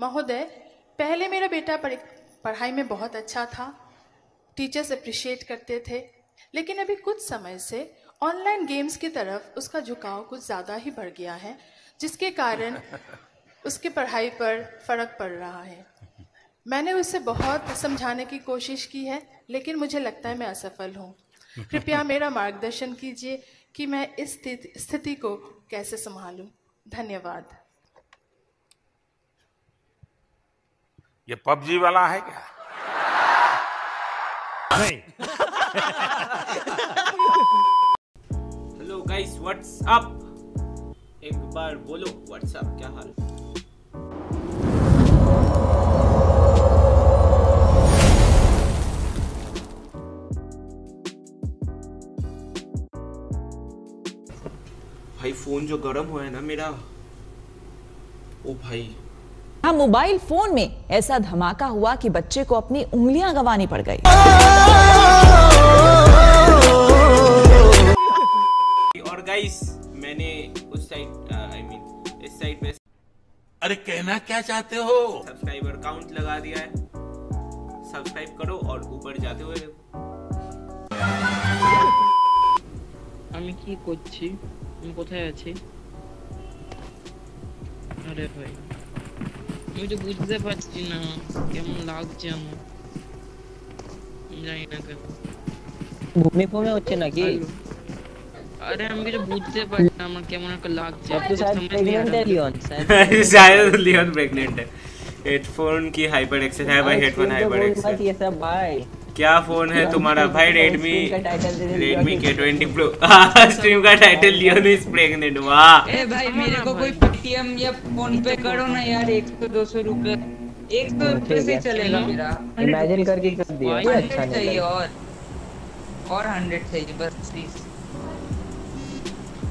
महोदय, पहले मेरा बेटा पढ़ाई में बहुत अच्छा था, टीचर्स अप्रिशिएट करते थे, लेकिन अभी कुछ समय से ऑनलाइन गेम्स की तरफ उसका झुकाव कुछ ज़्यादा ही बढ़ गया है, जिसके कारण उसकी पढ़ाई पर फ़र्क पड़ रहा है। मैंने उसे बहुत समझाने की कोशिश की है, लेकिन मुझे लगता है मैं असफल हूँ। कृपया मेरा मार्गदर्शन कीजिए कि मैं इस स्थिति को कैसे संभालूँ। धन्यवाद। ये पबजी वाला है क्या? नहीं। Hello guys, what's up? एक बार बोलो व्हाट्स अप, क्या हाल? भाई फोन जो गरम हुआ है ना मेरा, ओ भाई। मोबाइल फोन में ऐसा धमाका हुआ कि बच्चे को अपनी उंगलियां गंवानी पड़ गई। और गाइस, मैंने उस साइड इस साइड पे, अरे कहना क्या चाहते हो, सब्सक्राइबर काउंट लगा दिया है। सब्सक्राइब करो और ऊपर जाते हुए अरे भाई मुझे बुझते पार्टी ना केम लाग जाऊं जाई ना कर भूमिको में होते ना कि अरे हम भी जो बुझते पार्टी ना हम केम ना लाग जाए। अब तो शायद प्रेग्नेंट है लियोन, शायद लियोन प्रेग्नेंट है। हेडफोन की हाइपर एक्सेस है भाई, हेडफोन हाइपर एक्सेस ये सब भाई। क्या फोन है तुम्हारा भाई? Redmi K20 Pro। स्ट्रीम का टाइटल लियोन इज प्रेग्नेंट। वाह ए भाई, मेरे को कोई PTM या फोन पे करो ना यार, 100-200 रुपए 100 रुपए से चलेगा मेरा। इमेजिन करके कर दिया, अच्छा चाहिए और 100 चाहिए बस, प्लीज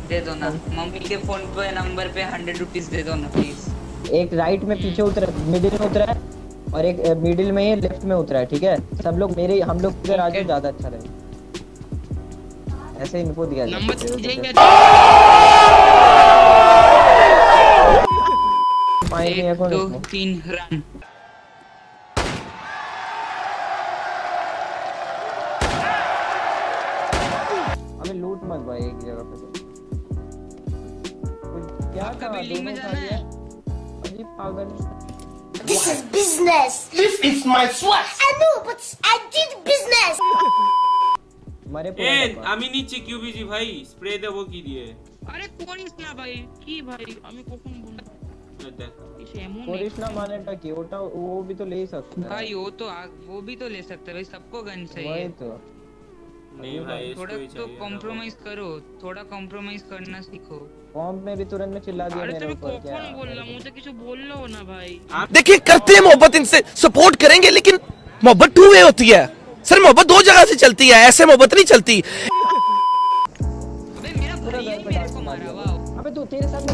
दे दो ना। मम्मी के फोन पे नंबर पे 100 रुपीस दे दो ना प्लीज। एक राइट में पीछे उतरा, मिडिल में उतरा और एक मिडिल में ही लेफ्ट में उतरा है, ठीक है? सब लोग मेरे, हम लोग इधर आ जाओ, ज्यादा अच्छा रहेगा। ऐसे इनको दिया जाए, नंबर मिल जाएंगे। पानी है कौन? 2-3 रन। अबे लूट मत भाई, एक जगह पे क्या कभी में जाना है? अजीब पागल। This is business. This is my swag. I know, but I did business. हमारे एन आमी नीचे क्यूबीजी भाई स्प्रे दे वो की दिए। अरे कोरिस ना भाई की भाई आमी कोकम बोल देख इसे एमो कोरिस ना माने टा की ओटा वो भी तो ले सकता है भाई, वो तो वो भी तो ले सकता है भाई, सबको गन चाहिए। वही तो नहीं भाई, थोड़ा तो कॉम्प्रोमाइज करो, थोड़ा कॉम्प्रोमाइज करना सीखो। फॉर्म में भी तुरंत में चिल्ला दिया मेरे ऊपर। क्या बोल रहा, मुझे कुछ बोल लो ना भाई। देखिए करते हैं मोहब्बत इनसे, सपोर्ट करेंगे, लेकिन मोहब्बत 2 वे होती है सर, मोहब्बत 2 जगह से चलती है, ऐसे मोहब्बत नहीं चलती। अबे मेरा भाई ही मेरे को मारा, वाह। अबे तू तेरे साथ में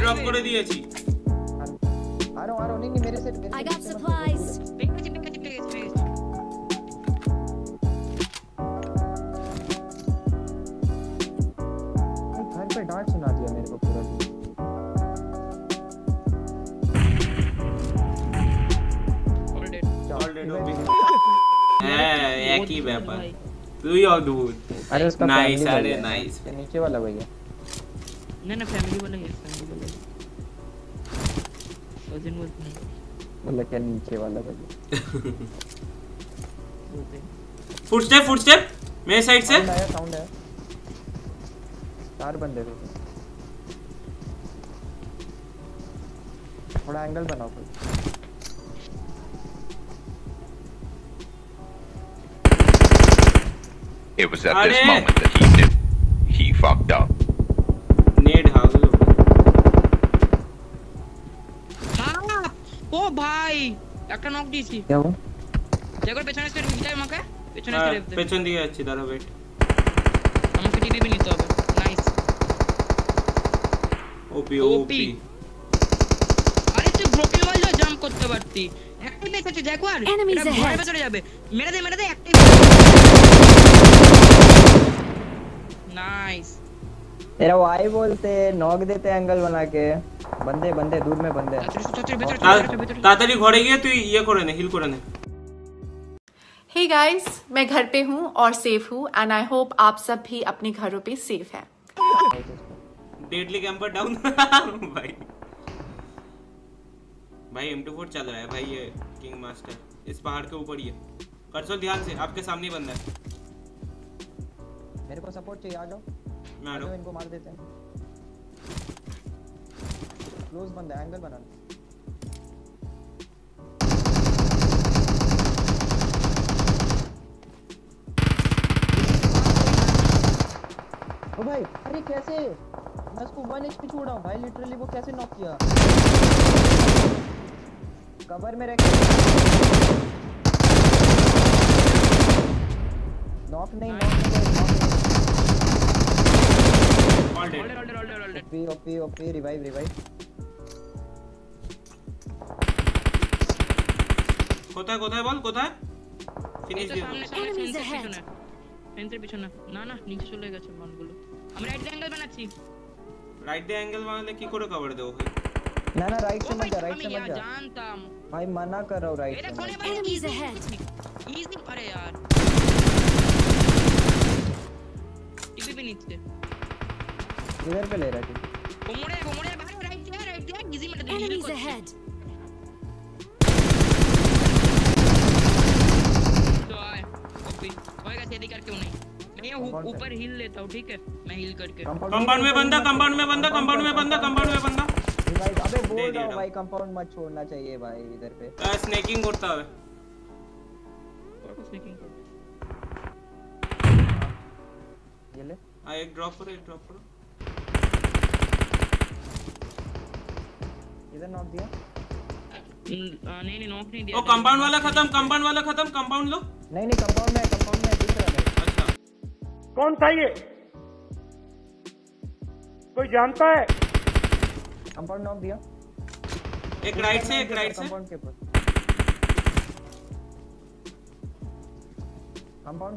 ड्रॉप कर दिए छी। आ रो नहीं मेरे से। I got supplies. पिक घर पे डांट सुना दिया मेरे को पूरा। ऑल डेड ए एक ही व्यापार तू ही अद्भुत। अरे उसका नाइस, अरे नाइस। नीचे वाला भैया नहीं ना, फैमिली वाला है, फैमिली वाला है। वजन वाला क्या नीचे वाला भाई। फुटस्टेप मेरे साइड से आया, साउंड है। 4 बंदे थे, थोड़ा एंगल बनाओ फिर। It was at this moment that he knew he fucked up. ओ भाई एक नॉक दीसी क्या हो जगह पेचने से विजय मौका पेचने से पेचन दिया। अच्छी तरह वेट हम की टीवी भी नहीं तो अब नाइस। ओपी এসে গ্রুপে বল যা জাম্প করতে পারতি একটা মেস আছে জ্যাকওয়ার এটা ঘরে ভিতরে যাবে মেরে দে একটাই नाइस तेरा वाई बोलते नॉक देते एंगल बना के बंदे दूर में बंदे तातरी घोड़े गए तू ये करे ने हिल करे ने। हे गाइस मैं घर पे हूँ और सेफ हूँ एंड आई होप आप सब भी अपने घरों पे सेफ हैं। डेडली कैंपर डाउन भाई M24 चल रहा है भाई ये किंग मास्टर इस पहाड़ के ऊपर ही है करसोल ध्यान से आपके सामने बंदा है मेरे को सपोर्ट चाहिए आ जाओ मैं आ रहा हूं इनको मार देते हैं क्लोज बंदा एंगल बना ओ भाई अरे कैसे मैं उसको 1 एचपी छोड़ा हूं भाई लिटरली वो कैसे नॉक किया कवर में रख नॉक नहीं ओपी रिवाइव कोथा है बॉल कोथा फिनिश दियो सेंटर পিছনে না নিচে চলে গেছে বলগুলো আমরা রাইট অ্যাঙ্গেল বানাচ্ছি রাইট অ্যাঙ্গেল বানালে কি করে কভার দেব ভাই না রাইট সামনে जा जानताम भाई मना कर रहा हूं राइट मेरा कोने भाई इज अहेड इजी अरे यार टीपी भी नीचे इधर पे ले रहा है घुमड़े भाई राइट दिया इजी मत दे इज अहेड तो आए ओपी होएगा तेरी करके नहीं मैं ऊपर हिल लेता हूं ठीक है मैं हिल करके कंपाउंड में बंदा भाई अबे बोल रहा हूं भाई कंपाउंड मत छोड़ना चाहिए भाई इधर पे स्नैकिंग करता है और स्नैकिंग ये ले आ एक ड्रॉप करो इधर नॉक दिया नहीं नॉक नहीं दिया ओ कंपाउंड वाला खत्म कंपाउंड लो नहीं कंपाउंड में दूसरा है अच्छा कौन था ये कोई जानता है कंपाउंड नॉक दिया एक राइट से कंपाउंड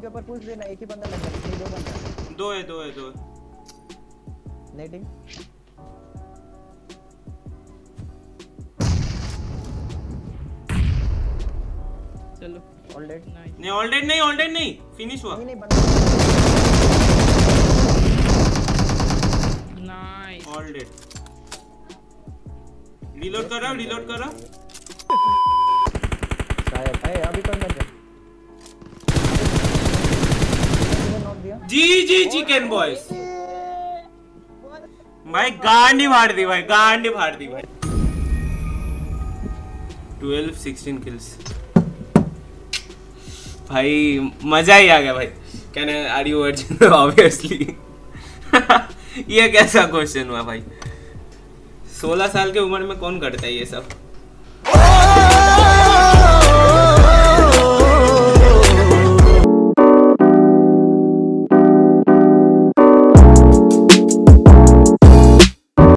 के ऊपर पुश देना एक ही बंदा लगा है दो है नेटिंग चलो ऑलरेडी नहीं फिनिश हुआ नाइस ऑलरेडी रीलोड कर रहा शायद भाई अभी कर मत जी चिकन बॉयज भाई गांडी फाड़ दी भाई 12 16 किल्स भाई मजा ही आ गया भाई can are you Arjun obviously ये कैसा क्वेश्चन हुआ भाई 16 साल के उम्र में कौन करता है ये सब।